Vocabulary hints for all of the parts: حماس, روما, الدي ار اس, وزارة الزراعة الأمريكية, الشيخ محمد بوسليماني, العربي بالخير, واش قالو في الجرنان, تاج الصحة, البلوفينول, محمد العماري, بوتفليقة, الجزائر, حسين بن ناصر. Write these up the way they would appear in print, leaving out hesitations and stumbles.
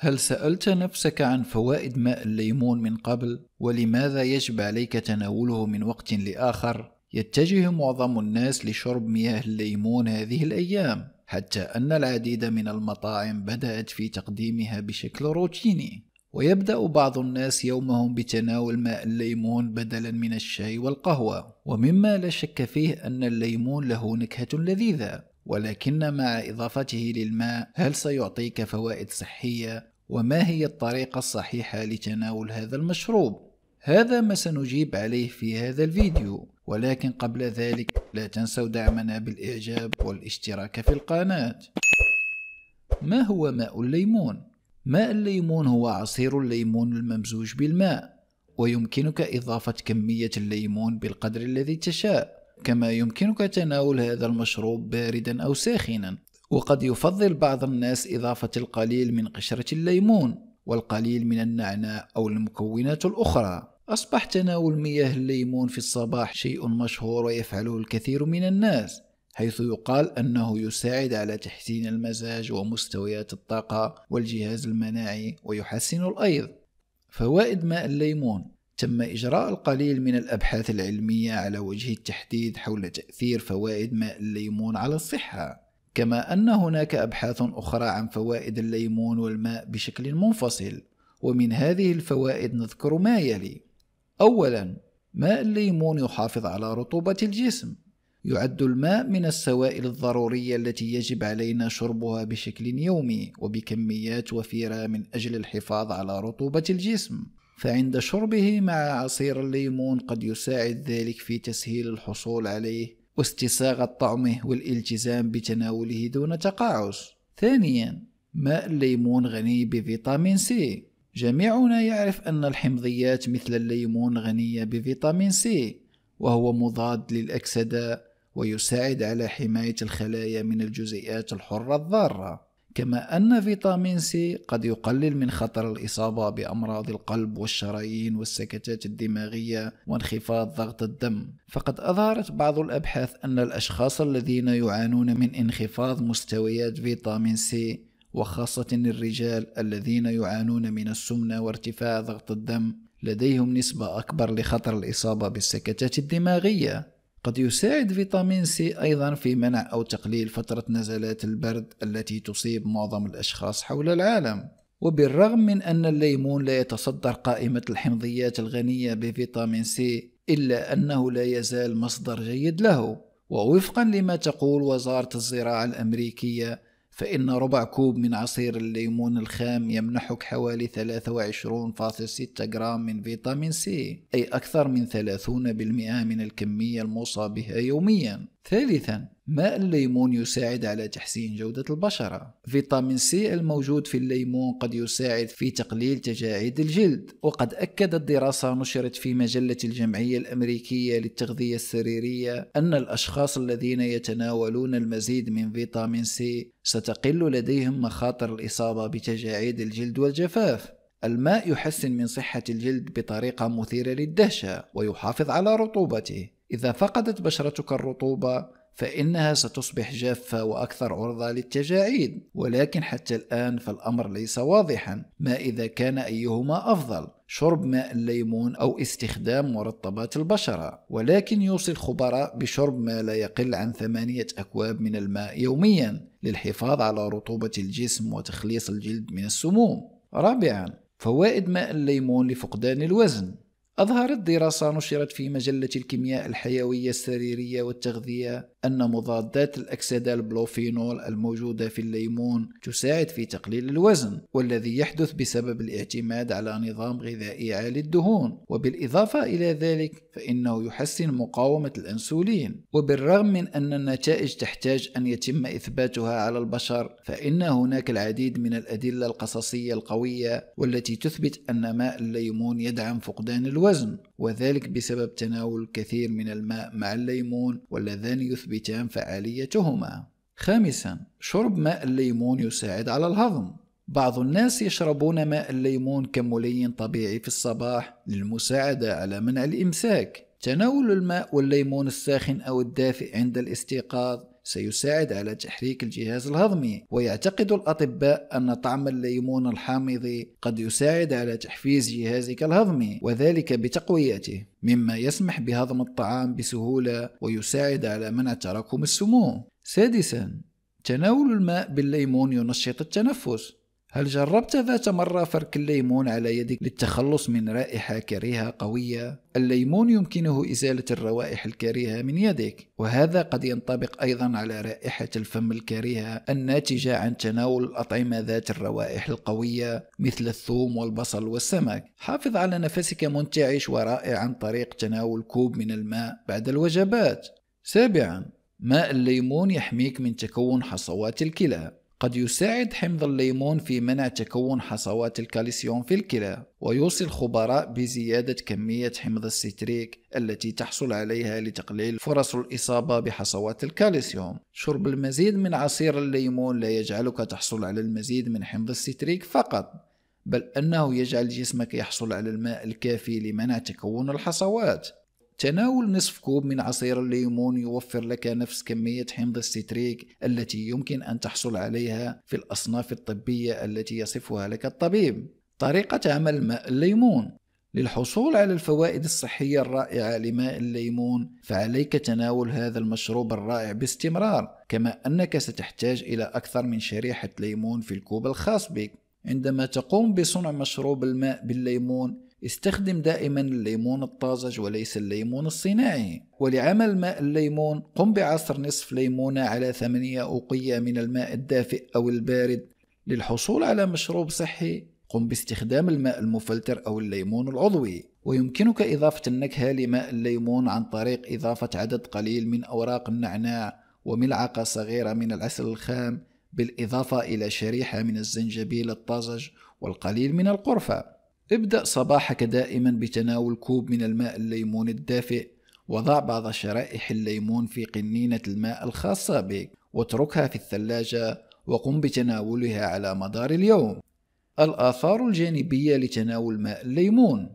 هل سألت نفسك عن فوائد ماء الليمون من قبل؟ ولماذا يجب عليك تناوله من وقت لآخر؟ يتجه معظم الناس لشرب مياه الليمون هذه الأيام، حتى أن العديد من المطاعم بدأت في تقديمها بشكل روتيني، ويبدأ بعض الناس يومهم بتناول ماء الليمون بدلا من الشاي والقهوة. ومما لا شك فيه أن الليمون له نكهة لذيذة، ولكن مع إضافته للماء هل سيعطيك فوائد صحية؟ وما هي الطريقة الصحيحة لتناول هذا المشروب؟ هذا ما سنجيب عليه في هذا الفيديو، ولكن قبل ذلك لا تنسوا دعمنا بالإعجاب والاشتراك في القناة. ما هو ماء الليمون؟ ماء الليمون هو عصير الليمون الممزوج بالماء، ويمكنك إضافة كمية الليمون بالقدر الذي تشاء، كما يمكنك تناول هذا المشروب باردا أو ساخنا. وقد يفضل بعض الناس إضافة القليل من قشرة الليمون والقليل من النعناع أو المكونات الأخرى. أصبح تناول مياه الليمون في الصباح شيء مشهور ويفعله الكثير من الناس، حيث يقال أنه يساعد على تحسين المزاج ومستويات الطاقة والجهاز المناعي ويحسن الأيض. فوائد ماء الليمون: تم إجراء القليل من الأبحاث العلمية على وجه التحديد حول تأثير فوائد ماء الليمون على الصحة، كما أن هناك أبحاث أخرى عن فوائد الليمون والماء بشكل منفصل. ومن هذه الفوائد نذكر ما يلي: أولا، ماء الليمون يحافظ على رطوبة الجسم. يعد الماء من السوائل الضرورية التي يجب علينا شربها بشكل يومي وبكميات وفيرة من أجل الحفاظ على رطوبة الجسم، فعند شربه مع عصير الليمون قد يساعد ذلك في تسهيل الحصول عليه واستساغة طعمه والالتزام بتناوله دون تقاعس. ثانيا، ماء الليمون غني بفيتامين سي. جميعنا يعرف أن الحمضيات مثل الليمون غنية بفيتامين سي، وهو مضاد للأكسدة ويساعد على حماية الخلايا من الجزيئات الحرة الضارة، كما أن فيتامين سي قد يقلل من خطر الإصابة بأمراض القلب والشرايين والسكتات الدماغية وانخفاض ضغط الدم. فقد أظهرت بعض الأبحاث أن الأشخاص الذين يعانون من انخفاض مستويات فيتامين سي، وخاصة الرجال الذين يعانون من السمنة وارتفاع ضغط الدم، لديهم نسبة أكبر لخطر الإصابة بالسكتات الدماغية. قد يساعد فيتامين سي أيضا في منع أو تقليل فترة نزلات البرد التي تصيب معظم الأشخاص حول العالم. وبالرغم من أن الليمون لا يتصدر قائمة الحمضيات الغنية بفيتامين سي، إلا أنه لا يزال مصدر جيد له. ووفقا لما تقول وزارة الزراعة الأمريكية، فإن ربع كوب من عصير الليمون الخام يمنحك حوالي 23.6 جرام من فيتامين سي، أي أكثر من 30% من الكمية الموصى بها يوميا. ثالثا، ماء الليمون يساعد على تحسين جودة البشرة. فيتامين سي الموجود في الليمون قد يساعد في تقليل تجاعيد الجلد، وقد أكدت دراسة نشرت في مجلة الجمعية الأمريكية للتغذية السريرية أن الأشخاص الذين يتناولون المزيد من فيتامين سي ستقل لديهم مخاطر الإصابة بتجاعيد الجلد والجفاف. الماء يحسن من صحة الجلد بطريقة مثيرة للدهشة ويحافظ على رطوبته. إذا فقدت بشرتك الرطوبة فإنها ستصبح جافة وأكثر عرضة للتجاعيد، ولكن حتى الآن فالأمر ليس واضحا ما إذا كان أيهما أفضل، شرب ماء الليمون أو استخدام مرطبات البشرة. ولكن يوصي الخبراء بشرب ما لا يقل عن 8 أكواب من الماء يوميا للحفاظ على رطوبة الجسم وتخليص الجلد من السموم. رابعا، فوائد ماء الليمون لفقدان الوزن. أظهرت دراسة نشرت في مجلة الكيمياء الحيوية السريرية والتغذية أن مضادات الأكسدة البلوفينول الموجودة في الليمون تساعد في تقليل الوزن، والذي يحدث بسبب الاعتماد على نظام غذائي عالي الدهون. وبالإضافة إلى ذلك فإنه يحسن مقاومة الأنسولين. وبالرغم من أن النتائج تحتاج أن يتم إثباتها على البشر، فإن هناك العديد من الأدلة القصصية القوية والتي تثبت أن ماء الليمون يدعم فقدان الوزن، وذلك بسبب تناول الكثير من الماء مع الليمون، واللذان يثبتان فعاليتهما. خامسا، شرب ماء الليمون يساعد على الهضم. بعض الناس يشربون ماء الليمون كملين طبيعي في الصباح للمساعدة على منع الإمساك. تناول الماء والليمون الساخن أو الدافئ عند الاستيقاظ سيساعد على تحريك الجهاز الهضمي. ويعتقد الأطباء أن طعم الليمون الحامض قد يساعد على تحفيز جهازك الهضمي وذلك بتقويته، مما يسمح بهضم الطعام بسهولة ويساعد على منع تراكم السموم. سادساً، تناول الماء بالليمون ينشط التنفس. هل جربت ذات مرة فرك الليمون على يدك للتخلص من رائحة كريهة قوية؟ الليمون يمكنه إزالة الروائح الكريهة من يدك، وهذا قد ينطبق أيضا على رائحة الفم الكريهة الناتجة عن تناول الأطعمة ذات الروائح القوية مثل الثوم والبصل والسمك. حافظ على نفسك منتعش ورائع عن طريق تناول كوب من الماء بعد الوجبات. سابعا، ماء الليمون يحميك من تكون حصوات الكلى. قد يساعد حمض الليمون في منع تكون حصوات الكالسيوم في الكلى، ويوصي الخبراء بزيادة كمية حمض الستريك التي تحصل عليها لتقليل فرص الإصابة بحصوات الكالسيوم. شرب المزيد من عصير الليمون لا يجعلك تحصل على المزيد من حمض الستريك فقط، بل أنه يجعل جسمك يحصل على الماء الكافي لمنع تكون الحصوات. تناول نصف كوب من عصير الليمون يوفر لك نفس كمية حمض الستريك التي يمكن أن تحصل عليها في الأصناف الطبية التي يصفها لك الطبيب. طريقة عمل ماء الليمون. للحصول على الفوائد الصحية الرائعة لماء الليمون، فعليك تناول هذا المشروب الرائع باستمرار، كما أنك ستحتاج إلى أكثر من شريحة ليمون في الكوب الخاص بك. عندما تقوم بصنع مشروب الماء بالليمون، استخدم دائما الليمون الطازج وليس الليمون الصناعي. ولعمل ماء الليمون، قم بعصر نصف ليمونة على 8 أوقية من الماء الدافئ أو البارد. للحصول على مشروب صحي، قم باستخدام الماء المفلتر أو الليمون العضوي. ويمكنك إضافة النكهة لماء الليمون عن طريق إضافة عدد قليل من أوراق النعناع وملعقة صغيرة من العسل الخام، بالإضافة إلى شريحة من الزنجبيل الطازج والقليل من القرفة. ابدأ صباحك دائما بتناول كوب من الماء الليمون الدافئ، وضع بعض شرائح الليمون في قنينة الماء الخاصة بك واتركها في الثلاجة، وقم بتناولها على مدار اليوم. الآثار الجانبية لتناول ماء الليمون.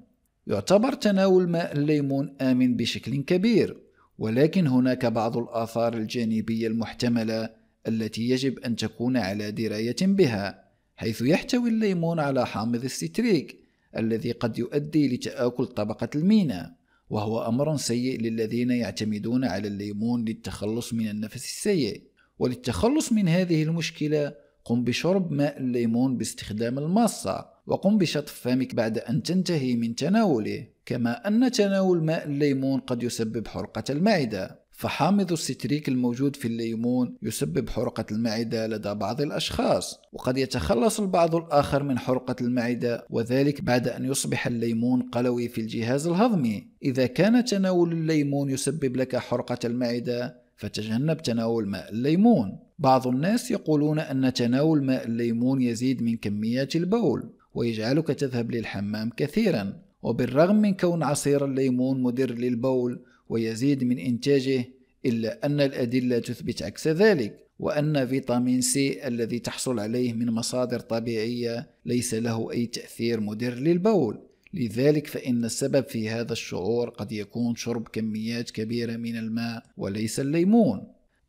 يعتبر تناول ماء الليمون آمن بشكل كبير، ولكن هناك بعض الآثار الجانبية المحتملة التي يجب أن تكون على دراية بها، حيث يحتوي الليمون على حامض الستريك الذي قد يؤدي لتآكل طبقة المينا، وهو أمر سيء للذين يعتمدون على الليمون للتخلص من النفس السيء. وللتخلص من هذه المشكلة، قم بشرب ماء الليمون باستخدام المصة، وقم بشطف فمك بعد أن تنتهي من تناوله. كما أن تناول ماء الليمون قد يسبب حرقة المعدة، فحامض الستريك الموجود في الليمون يسبب حرقة المعدة لدى بعض الأشخاص، وقد يتخلص البعض الآخر من حرقة المعدة، وذلك بعد أن يصبح الليمون قلوي في الجهاز الهضمي. إذا كان تناول الليمون يسبب لك حرقة المعدة، فتجنب تناول ماء الليمون. بعض الناس يقولون أن تناول ماء الليمون يزيد من كميات البول ويجعلك تذهب للحمام كثيرا، وبالرغم من كون عصير الليمون مضر للبول ويزيد من إنتاجه، إلا أن الأدلة تثبت عكس ذلك، وأن فيتامين سي الذي تحصل عليه من مصادر طبيعية ليس له أي تأثير مضر للبول. لذلك فإن السبب في هذا الشعور قد يكون شرب كميات كبيرة من الماء وليس الليمون.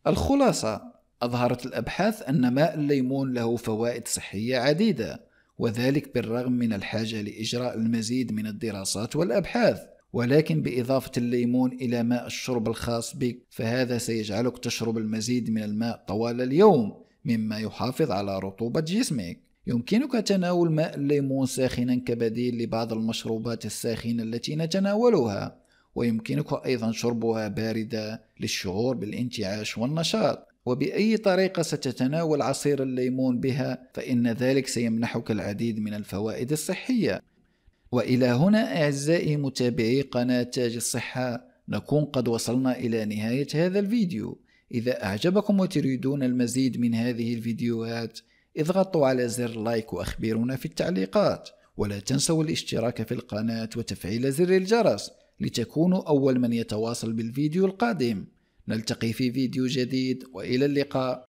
الخلاصة، أظهرت الأبحاث أن ماء الليمون له فوائد صحية عديدة، وذلك بالرغم من الحاجة لإجراء المزيد من الدراسات والأبحاث. ولكن بإضافة الليمون إلى ماء الشرب الخاص بك، فهذا سيجعلك تشرب المزيد من الماء طوال اليوم، مما يحافظ على رطوبة جسمك. يمكنك تناول ماء الليمون ساخنا كبديل لبعض المشروبات الساخنة التي نتناولها، ويمكنك أيضا شربها باردة للشعور بالانتعاش والنشاط. وبأي طريقة ستتناول عصير الليمون بها، فإن ذلك سيمنحك العديد من الفوائد الصحية. وإلى هنا أعزائي متابعي قناة تاج الصحة، نكون قد وصلنا إلى نهاية هذا الفيديو. إذا أعجبكم وتريدون المزيد من هذه الفيديوهات، اضغطوا على زر لايك وأخبرونا في التعليقات، ولا تنسوا الاشتراك في القناة وتفعيل زر الجرس لتكونوا أول من يتواصل بالفيديو القادم. نلتقي في فيديو جديد، وإلى اللقاء.